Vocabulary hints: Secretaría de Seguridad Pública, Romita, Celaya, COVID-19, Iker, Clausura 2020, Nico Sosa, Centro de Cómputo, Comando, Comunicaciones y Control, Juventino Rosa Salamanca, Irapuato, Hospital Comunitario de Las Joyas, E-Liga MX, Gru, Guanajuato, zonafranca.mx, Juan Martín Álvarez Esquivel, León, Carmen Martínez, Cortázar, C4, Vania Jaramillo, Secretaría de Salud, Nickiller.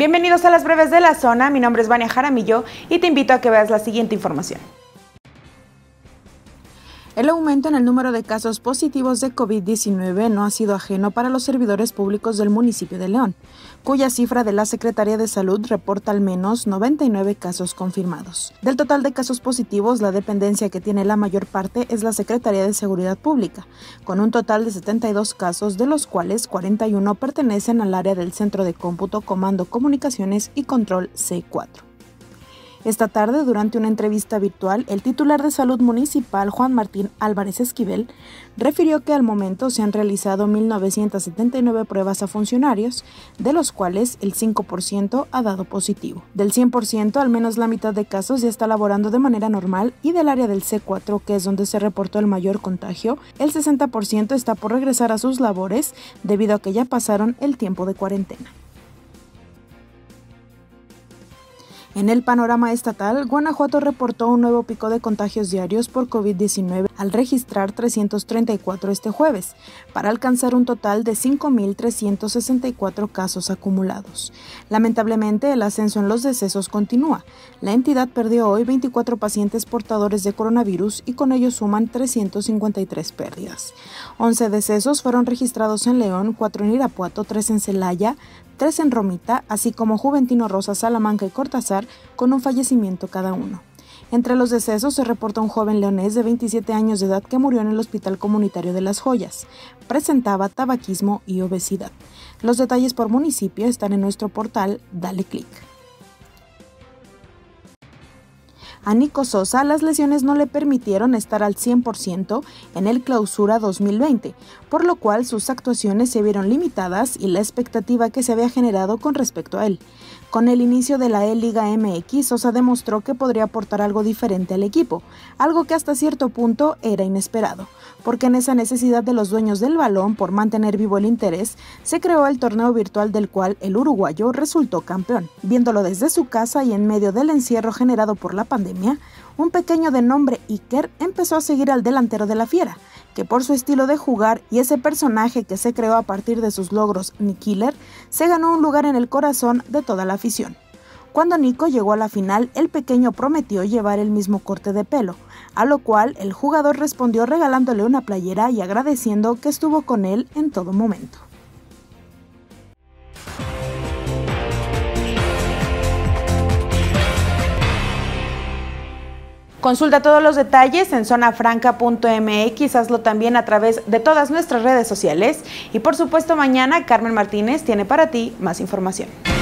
Bienvenidos a las breves de la zona, mi nombre es Vania Jaramillo y te invito a que veas la siguiente información. El aumento en el número de casos positivos de COVID-19 no ha sido ajeno para los servidores públicos del municipio de León, cuya cifra de la Secretaría de Salud reporta al menos 99 casos confirmados. Del total de casos positivos, la dependencia que tiene la mayor parte es la Secretaría de Seguridad Pública, con un total de 72 casos, de los cuales 41 pertenecen al área del Centro de Cómputo, Comando, Comunicaciones y Control C4. Esta tarde, durante una entrevista virtual, el titular de Salud Municipal, Juan Martín Álvarez Esquivel, refirió que al momento se han realizado 1,979 pruebas a funcionarios, de los cuales el 5% ha dado positivo. Del 100%, al menos la mitad de casos ya está laborando de manera normal y del área del C4, que es donde se reportó el mayor contagio, el 60% está por regresar a sus labores debido a que ya pasaron el tiempo de cuarentena. En el panorama estatal, Guanajuato reportó un nuevo pico de contagios diarios por COVID-19 al registrar 334 este jueves, para alcanzar un total de 5,364 casos acumulados. Lamentablemente, el ascenso en los decesos continúa. La entidad perdió hoy 24 pacientes portadores de coronavirus y con ello suman 353 pérdidas. 11 decesos fueron registrados en León, 4 en Irapuato, 3 en Celaya, 3 en Romita, así como Juventino Rosa Salamanca y Cortázar, con un fallecimiento cada uno. Entre los decesos se reporta un joven leonés de 27 años de edad que murió en el Hospital Comunitario de Las Joyas. Presentaba tabaquismo y obesidad. Los detalles por municipio están en nuestro portal, dale clic. A Nico Sosa las lesiones no le permitieron estar al 100% en el Clausura 2020, por lo cual sus actuaciones se vieron limitadas y la expectativa que se había generado con respecto a él. Con el inicio de la E-Liga MX, Sosa demostró que podría aportar algo diferente al equipo, algo que hasta cierto punto era inesperado, porque en esa necesidad de los dueños del balón por mantener vivo el interés, se creó el torneo virtual del cual el uruguayo resultó campeón. Viéndolo desde su casa y en medio del encierro generado por la pandemia, un pequeño de nombre Iker empezó a seguir al delantero de la fiera, que por su estilo de jugar y ese personaje que se creó a partir de sus logros, Nickiller, se ganó un lugar en el corazón de toda la afición. Cuando Nico llegó a la final, el pequeño prometió llevar el mismo corte de pelo, a lo cual el jugador respondió regalándole una playera y agradeciendo que estuvo con él en todo momento. Consulta todos los detalles en zonafranca.mx, hazlo también a través de todas nuestras redes sociales y por supuesto mañana Carmen Martínez tiene para ti más información.